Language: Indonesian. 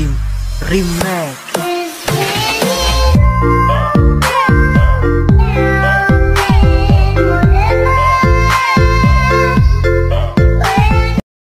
Him Remake.